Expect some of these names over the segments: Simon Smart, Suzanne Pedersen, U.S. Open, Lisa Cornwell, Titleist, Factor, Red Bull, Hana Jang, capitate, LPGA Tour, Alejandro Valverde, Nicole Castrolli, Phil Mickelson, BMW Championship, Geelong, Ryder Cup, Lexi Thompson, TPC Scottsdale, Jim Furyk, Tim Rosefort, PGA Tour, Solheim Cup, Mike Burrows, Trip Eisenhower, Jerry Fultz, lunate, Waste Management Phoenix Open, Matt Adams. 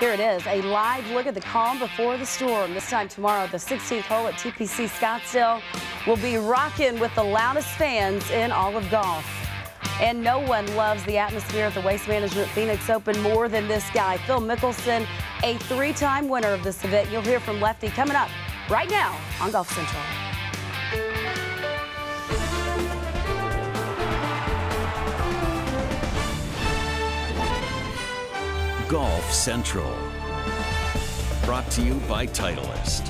Here it is, a live look at the calm before the storm. This time tomorrow, the 16th hole at TPC Scottsdale will be rocking with the loudest fans in all of golf. And no one loves the atmosphere at the Waste Management Phoenix Open more than this guy, Phil Mickelson, a three-time winner of this event. You'll hear from Lefty coming up right now on Golf Central. Golf Central, brought to you by Titleist.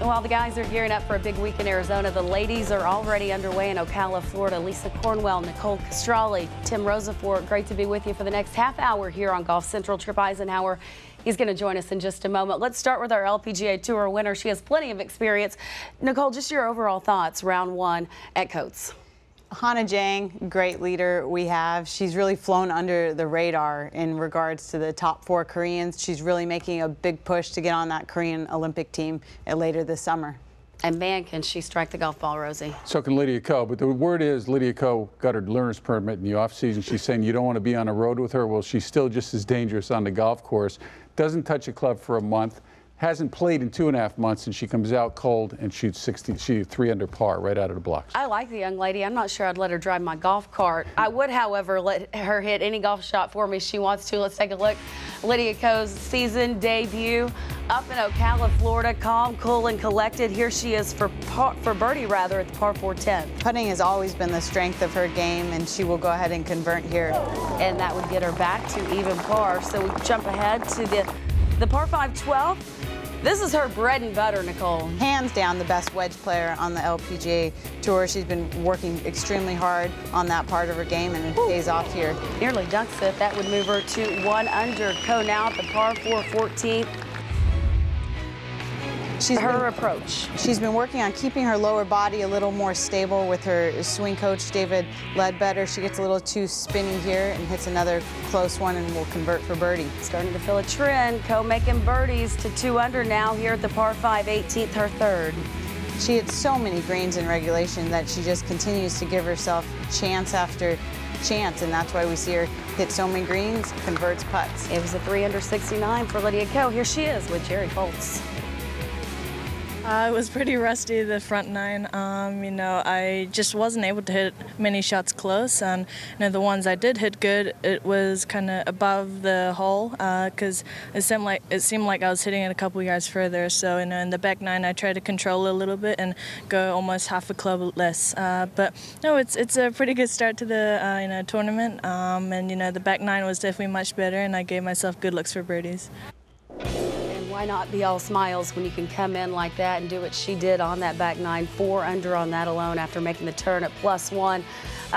While the guys are gearing up for a big week in Arizona, the ladies are already underway in Ocala, Florida. Lisa Cornwell, Nicole Castrolli, Tim Rosefort, great to be with you for the next half hour here on Golf Central. Trip Eisenhower, he's going to join us in just a moment. Let's start with our LPGA Tour winner. She has plenty of experience. Nicole, just your overall thoughts, round one at Coates. Hana Jang, great leader we have. She's really flown under the radar in regards to the top four Koreans. She's really making a big push to get on that Korean Olympic team later this summer. And man, can she strike the golf ball, Rosie. So can Lydia Ko, but the word is Lydia Ko got her learner's permit in the offseason. She's saying you don't want to be on the road with her. Well, she's still just as dangerous on the golf course. Doesn't touch a club for a month. Hasn't played in 2.5 months, and she comes out cold and shoots 60. She 3 under par right out of the blocks. I like the young lady. I'm not sure I'd let her drive my golf cart. I would, however, let her hit any golf shot for me she wants to. Let's take a look. Lydia Ko's season debut up in Ocala, Florida. Calm, cool, and collected. Here she is for birdie at the par 410. Putting has always been the strength of her game, and she will go ahead and convert here. And that would get her back to even par. So we jump ahead to the par 512. This is her bread and butter, Nicole. Hands down the best wedge player on the LPGA Tour. She's been working extremely hard on that part of her game, and it pays off here. Nearly dunks it. That would move her to 1 under. Ko now at the par 414. She's been working on keeping her lower body a little more stable with her swing coach, David Ledbetter. She gets a little too spinny here and hits another close one and will convert for birdie. Starting to feel a trend. Ko making birdies to 2 under now here at the par 5, 18th, her third. She hits so many greens in regulation that she just continues to give herself chance after chance, and that's why we see her hit so many greens, converts putts. It was a 3 under 69 for Lydia Ko. Here she is with Jerry Fultz. It was pretty rusty, the front nine. I just wasn't able to hit many shots close, and the ones I did hit good, it was kind of above the hole because it seemed like I was hitting it a couple yards further. So in the back nine, I tried to control a little bit and go almost half a club less. But no, it's a pretty good start to the tournament, and the back nine was definitely much better, and I gave myself good looks for birdies. Why not be all smiles when you can come in like that and do what she did on that back nine, 4 under on that alone after making the turn at +1.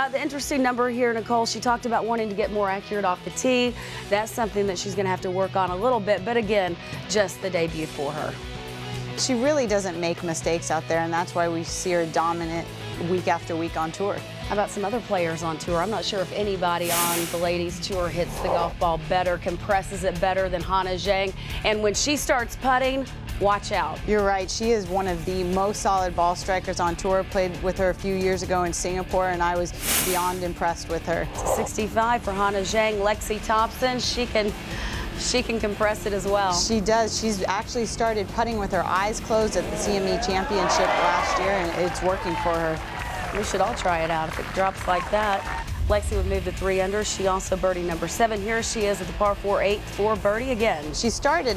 The interesting number here, Nicole, she talked about wanting to get more accurate off the tee. That's something that she's going to have to work on a little bit, but again, just the debut for her. She really doesn't make mistakes out there, and that's why we see her dominant week after week on tour. How about some other players on tour? I'm not sure if anybody on the ladies tour hits the golf ball better, compresses it better than Hana Jang. And when she starts putting, watch out. You're right. She is one of the most solid ball strikers on tour. Played with her a few years ago in Singapore, and I was beyond impressed with her. 65 for Hana Jang. Lexi Thompson, she can compress it as well. She does. She's actually started putting with her eyes closed at the CME Championship last year, and it's working for her. We should all try it out if it drops like that. Lexi would move to 3 under. She also birdie number 7. Here she is at the par 4-8 for birdie again. She started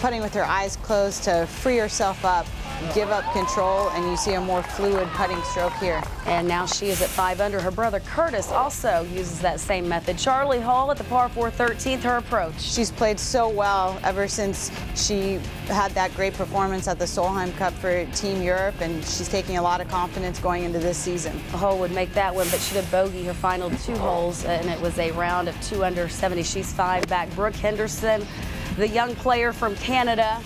putting with her eyes closed to free herself up, give up control, and you see a more fluid putting stroke here. And now she is at 5 under. Her brother Curtis also uses that same method. Charlie Hall at the par 4-13th, her approach. She's played so well ever since she had that great performance at the Solheim Cup for Team Europe, and she's taking a lot of confidence going into this season. The hole would make that one, but she did bogey her final 2 holes, and it was a round of 2 under 70. She's 5 back. Brooke Henderson, the young player from Canada.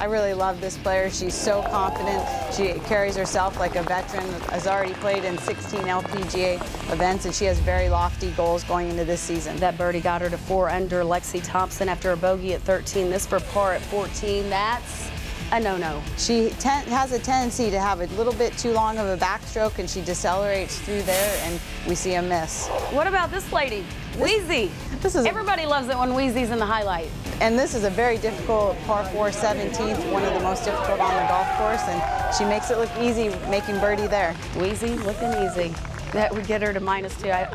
I really love this player. She's so confident. She carries herself like a veteran, has already played in 16 LPGA events, and she has very lofty goals going into this season. That birdie got her to 4 under. Lexi Thompson after a bogey at 13. This for par at 14. That's a no-no. She has a tendency to have a little bit too long of a backstroke, and she decelerates through there, and we see a miss. What about this lady? Wheezy. This is everybody loves it when Wheezy's in the highlight. And this is a very difficult par 4 17th, one of the most difficult on the golf course, and she makes it look easy making birdie there. Wheezy looking easy. That would get her to -2.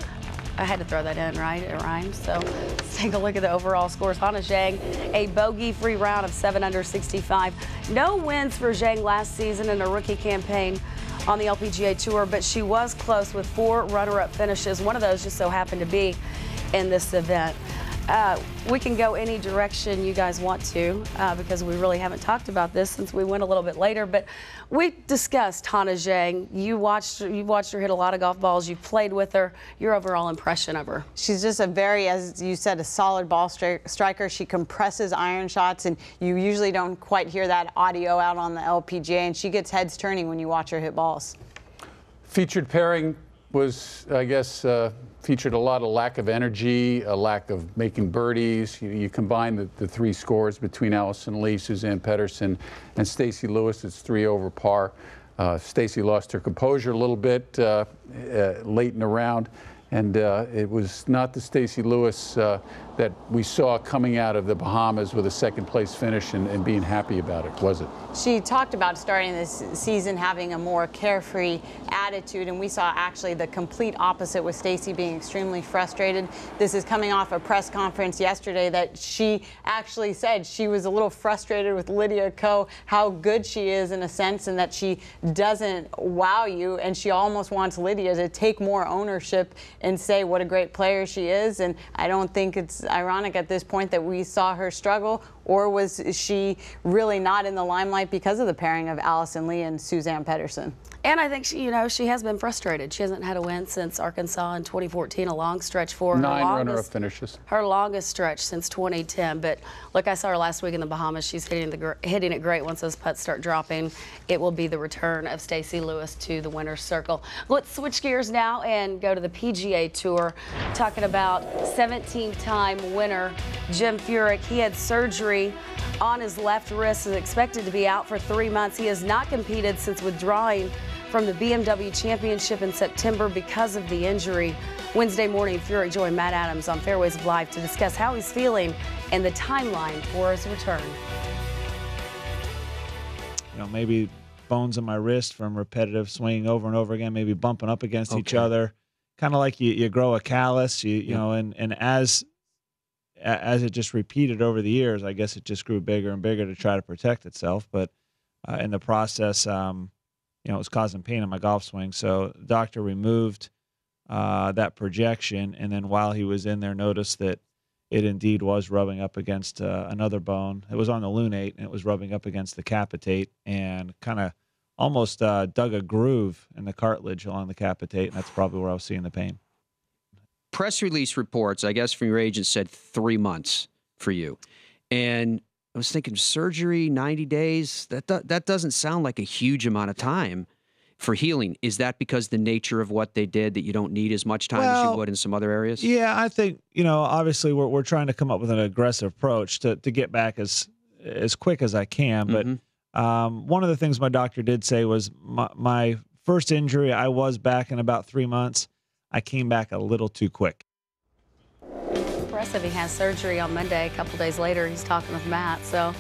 I had to throw that in, right? It rhymes. So let's take a look at the overall scores. Hana Jang, a bogey-free round of 7 under 65. No wins for Jang last season in a rookie campaign on the LPGA Tour, but she was close with 4 runner-up finishes. One of those just so happened to be in this event. We can go any direction you guys want to because we really haven't talked about this since we went a little bit later, but we discussed Hana Jang. You watched her hit a lot of golf balls. You played with her. Your overall impression of her? She's just a very, as you said, a solid ball striker. She compresses iron shots, and you usually don't quite hear that audio out on the LPGA, and she gets heads turning when you watch her hit balls. Featured pairing was, I guess, featured a lot of lack of energy, a lack of making birdies. You combine the 3 scores between Allison Lee, Suzanne Pedersen, and Stacey Lewis. It's 3 over par. Stacey lost her composure a little bit late in the round, and it was not the Stacey Lewis that we saw coming out of the Bahamas with a second-place finish and being happy about it, was it? She talked about starting this season having a more carefree attitude, and we saw actually the complete opposite with Stacey being extremely frustrated. This is coming off a press conference yesterday that she actually said she was a little frustrated with Lydia Ko, how good she is in a sense, and that she doesn't wow you, and she almost wants Lydia to take more ownership and say what a great player she is. And I don't think it's ironic at this point that we saw her struggle, or was she really not in the limelight because of the pairing of Allison Lee and Suzanne Pedersen? And I think she has been frustrated. She hasn't had a win since Arkansas in 2014, a long stretch for her. 9 runner-up finishes. Her longest stretch since 2010. But look, I saw her last week in the Bahamas. She's hitting it great. Once those putts start dropping, it will be the return of Stacey Lewis to the winner's circle. Let's switch gears now and go to the PGA Tour. Talking about 17-time winner Jim Furyk. He had surgery on his left wrist, is expected to be out for 3 months. He has not competed since withdrawing from the BMW Championship in September because of the injury. Wednesday morning, Furyk joined Matt Adams on Fairways of Life to discuss how he's feeling and the timeline for his return. You know, maybe bones in my wrist from repetitive swinging over and over again, maybe bumping up against each other, kind of like you grow a callus, you know, and as it just repeated over the years, I guess it just grew bigger and bigger to try to protect itself. But in the process, you know, it was causing pain on my golf swing. So the doctor removed that projection, and then while he was in there, noticed that it indeed was rubbing up against another bone. It was on the lunate, and it was rubbing up against the capitate, and kind of almost dug a groove in the cartilage along the capitate, and that's probably where I was seeing the pain. Press release reports, I guess, from your agent said 3 months for you. And I was thinking surgery, 90 days, that doesn't sound like a huge amount of time for healing. Is that because the nature of what they did, that you don't need as much time as you would in some other areas? Yeah, I think, you know, obviously we're trying to come up with an aggressive approach to get back as quick as I can. But one of the things my doctor did say was my first injury, I was back in about 3 months. I came back a little too quick. Impressive. He has surgery on Monday. A couple days later, he's talking with Matt, so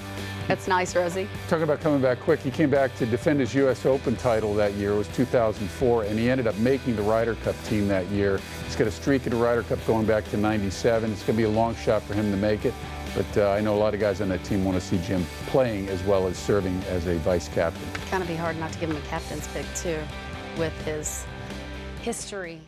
that's nice, Rosie. Talking about coming back quick, he came back to defend his U.S. Open title that year. It was 2004, and he ended up making the Ryder Cup team that year. He's got a streak in the Ryder Cup going back to '97. It's going to be a long shot for him to make it, but I know a lot of guys on that team want to see Jim playing as well as serving as a vice captain. It'd kind of be hard not to give him a captain's pick, too, with his history.